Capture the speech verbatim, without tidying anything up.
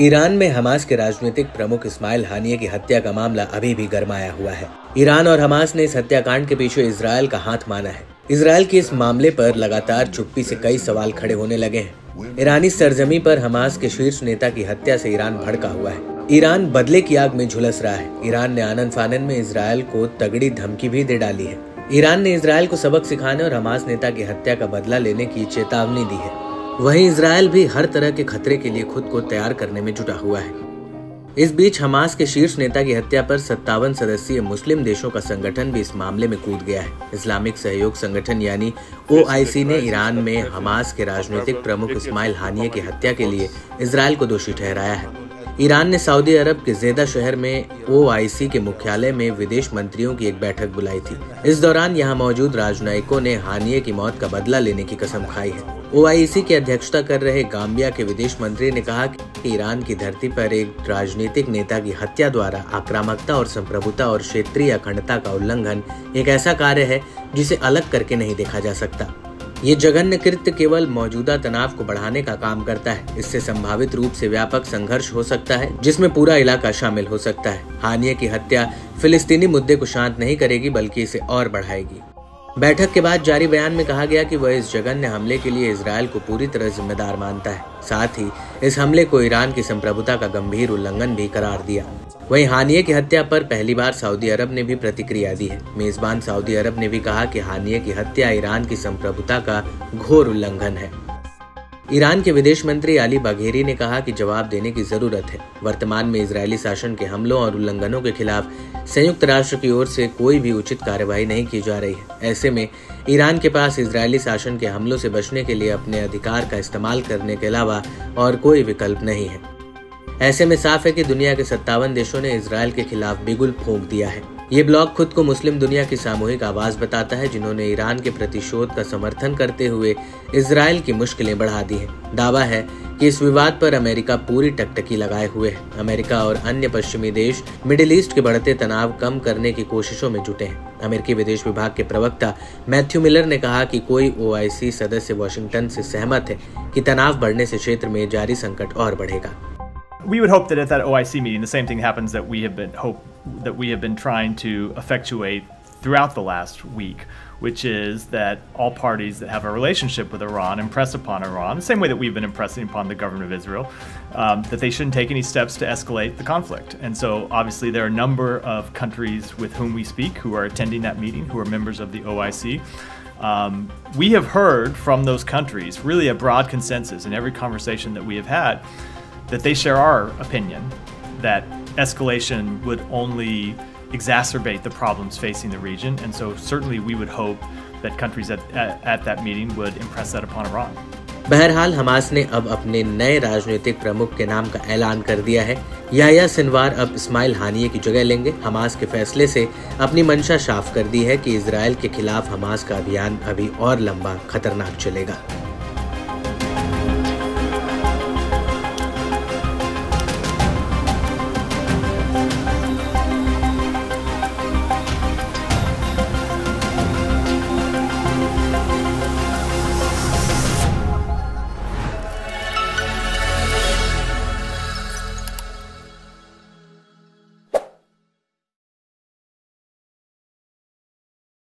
Iran में Hamas के राजनीतिक प्रमुख इस्माइल हानिये की हत्या का मामला अभी भी गरमाया हुआ है। ईरान और हमास ने इस हत्याकांड के पीछे इसराइल का हाथ माना है। इसराइल के इस मामले पर लगातार चुप्पी से कई सवाल खड़े होने लगे हैं। ईरानी सरजमी पर हमास के शीर्ष नेता की हत्या से ईरान भड़का हुआ है। ईरान बदले की आग में झुलस रहा है। ईरान ने आनन फानन में इसराइल को तगड़ी धमकी भी दे डाली है। ईरान ने इसराइल को सबक सिखाने और हमास नेता की हत्या का बदला लेने की चेतावनी दी है। वहीं इसराइल भी हर तरह के खतरे के लिए खुद को तैयार करने में जुटा हुआ है। इस बीच हमास के शीर्ष नेता की हत्या पर सत्तावन सदस्यीय मुस्लिम देशों का संगठन भी इस मामले में कूद गया है। इस्लामिक सहयोग संगठन यानी ओ आई सी ने ईरान में हमास के राजनीतिक प्रमुख इस्माइल हानिये की हत्या के लिए इसराइल को दोषी ठहराया है। ईरान ने सऊदी अरब के जेदा शहर में ओ आई सी के मुख्यालय में विदेश मंत्रियों की एक बैठक बुलाई थी। इस दौरान यहां मौजूद राजनयिकों ने हानिये की मौत का बदला लेने की कसम खाई है। ओ आई सी की अध्यक्षता कर रहे गांबिया के विदेश मंत्री ने कहा कि ईरान की धरती पर एक राजनीतिक नेता की हत्या द्वारा आक्रामकता और संप्रभुता और क्षेत्रीय अखंडता का उल्लंघन एक ऐसा कार्य है जिसे अलग करके नहीं देखा जा सकता। ये जघन्य कृत्य केवल मौजूदा तनाव को बढ़ाने का काम करता है। इससे संभावित रूप से व्यापक संघर्ष हो सकता है जिसमें पूरा इलाका शामिल हो सकता है। हानिये की हत्या फिलिस्तीनी मुद्दे को शांत नहीं करेगी बल्कि इसे और बढ़ाएगी। बैठक के बाद जारी बयान में कहा गया कि वह इस जघन्य हमले के लिए इसराइल को पूरी तरह जिम्मेदार मानता है। साथ ही इस हमले को ईरान की संप्रभुता का गंभीर उल्लंघन भी करार दिया। वहीं हानिये की हत्या पर पहली बार सऊदी अरब ने भी प्रतिक्रिया दी है। मेजबान सऊदी अरब ने भी कहा कि हानिये की हत्या ईरान की संप्रभुता का घोर उल्लंघन है। ईरान के विदेश मंत्री अली बघेरी ने कहा कि जवाब देने की जरूरत है। वर्तमान में इजरायली शासन के हमलों और उल्लंघनों के खिलाफ संयुक्त राष्ट्र की ओर से कोई भी उचित कार्रवाई नहीं की जा रही है। ऐसे में ईरान के पास इजरायली शासन के हमलों से बचने के लिए अपने अधिकार का इस्तेमाल करने के अलावा और कोई विकल्प नहीं है। ऐसे में साफ है कि दुनिया के सत्तावन देशों ने इसराइल के खिलाफ बिगुल फूंक दिया है। ये ब्लॉग खुद को मुस्लिम दुनिया की सामूहिक आवाज बताता है जिन्होंने ईरान के प्रतिशोध का समर्थन करते हुए इसराइल की मुश्किलें बढ़ा दी है। दावा है कि इस विवाद पर अमेरिका पूरी टकटकी लगाए हुए है। अमेरिका और अन्य पश्चिमी देश मिडिल ईस्ट के बढ़ते तनाव कम करने की कोशिशों में जुटे हैं। अमेरिकी विदेश विभाग के प्रवक्ता मैथ्यू मिलर ने कहा कि कोई ओ आई सी सदस्य वाशिंगटन से सहमत है कि तनाव बढ़ने से क्षेत्र में जारी संकट और बढ़ेगा। We would hope that at that O I C meeting, the same thing happens that we have been hope that we have been trying to effectuate throughout the last week, which is that all parties that have a relationship with Iran impress upon Iran, the same way that we've been impressing upon the government of Israel, um, that they shouldn't take any steps to escalate the conflict. And so obviously there are a number of countries with whom we speak who are attending that meeting, who are members of the O I C. Um, we have heard from those countries really a broad consensus in every conversation that we have had that they share our opinion that escalation would only exacerbate the problems facing the region, and so certainly we would hope that countries at, at, at that meeting would impress that upon Iran. बहरहाल Hamas ने अब अपने नए राजनीतिक प्रमुख के नाम का ऐलान कर दिया है। याह्या सिनवार अब इस्माइल हानिये की जगह लेंगे। हमास के फैसले से अपनी मंशा साफ कर दी है कि इसराइल के खिलाफ हमास का अभियान अभी और लंबा खतरनाक चलेगा।